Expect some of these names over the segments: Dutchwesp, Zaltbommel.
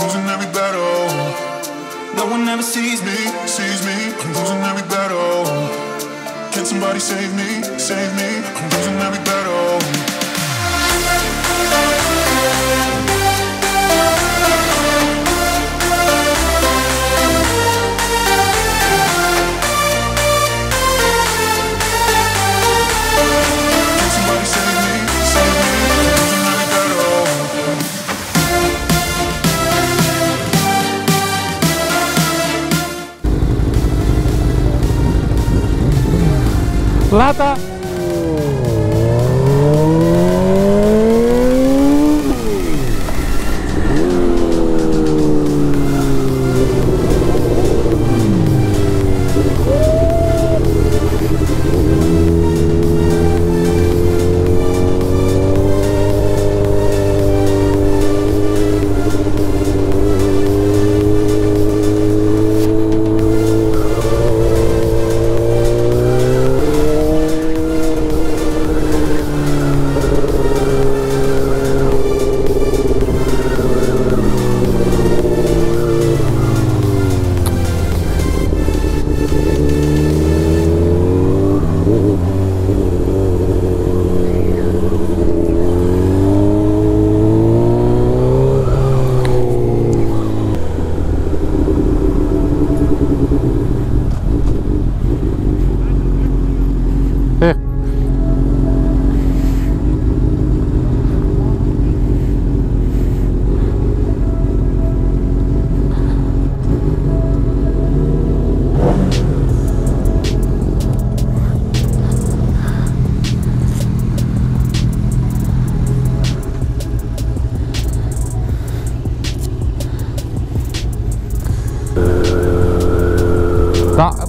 I'm losing every battle. No one ever sees me, sees me. I'm losing every battle. Can somebody save me, save me? I'm losing every battle. Plata.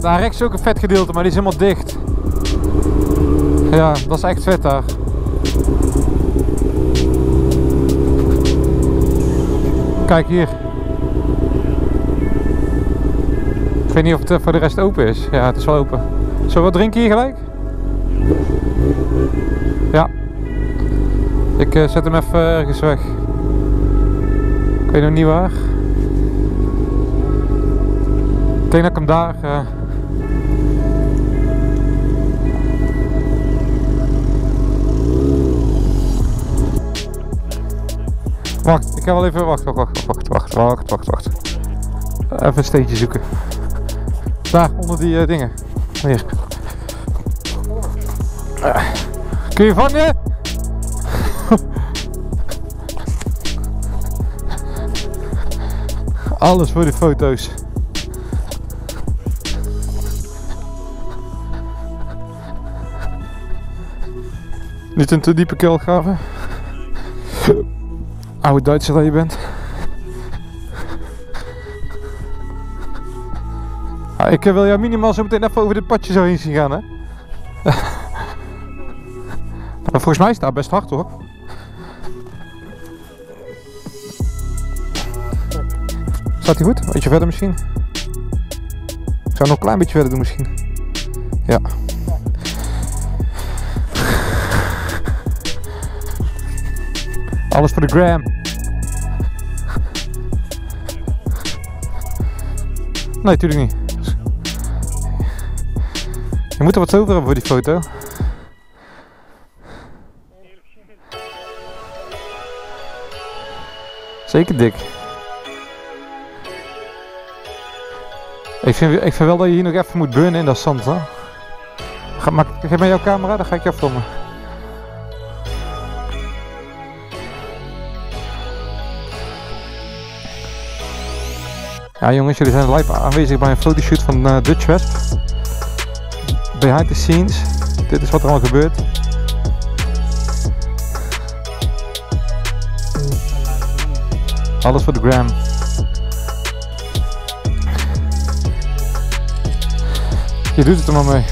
Daar rechts is ook een vet gedeelte, maar die is helemaal dicht. Ja, dat is echt vet daar. Kijk hier. Ik weet niet of het voor de rest open is. Ja, het is wel open. Zullen we wat drinken hier gelijk? Ja. Ik zet hem even ergens weg. Ik weet nog niet waar. Ik denk dat ik hem daar... Wacht, ik ga wel even... Wacht. Even een steentje zoeken. Daar, onder die dingen. Hier. Kun je vangen? Alles voor de foto's. Niet een te diepe keelgraven. Oude Duitser dat je bent. Ah, ik wil jou minimaal zo meteen even over dit padje zo heen zien gaan, hè. Volgens mij staat het best hard, hoor. Staat hij goed? Een beetje verder misschien. Ik zou nog een klein beetje verder doen misschien. Ja. Alles voor de gram. Nee, natuurlijk niet. Je moet er wat over hebben voor die foto. Zeker dik. Ik vind wel dat je hier nog even moet burnen in dat zand, hè? Maar geef mij jouw camera, dan ga ik je afkomen. Ja jongens, jullie zijn live aanwezig bij een fotoshoot van Dutchwesp. Behind the scenes. Dit is wat er allemaal gebeurt. Alles voor de gram. Je doet het er maar mee.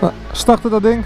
Nou, starten dat ding.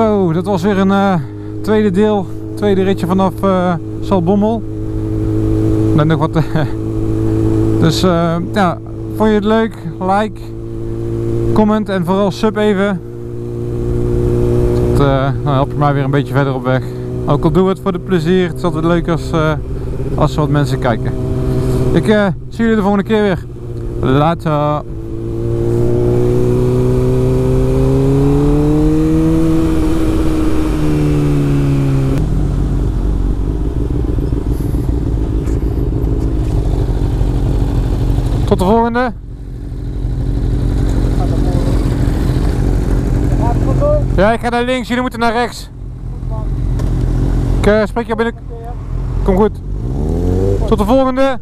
Zo, dat was weer een tweede ritje vanaf Zaltbommel. Net nog wat. Dus ja, vond je het leuk? Like, comment en vooral sub even. Dat nou, helpt mij weer een beetje verder op weg. Ook al doe het voor de plezier, het is altijd leuk als, als er wat mensen kijken. Ik zie jullie de volgende keer weer. Later. Tot de volgende. Ja, ik ga naar links, jullie moeten naar rechts. Ik spreek je binnen. Kom goed. Tot de volgende.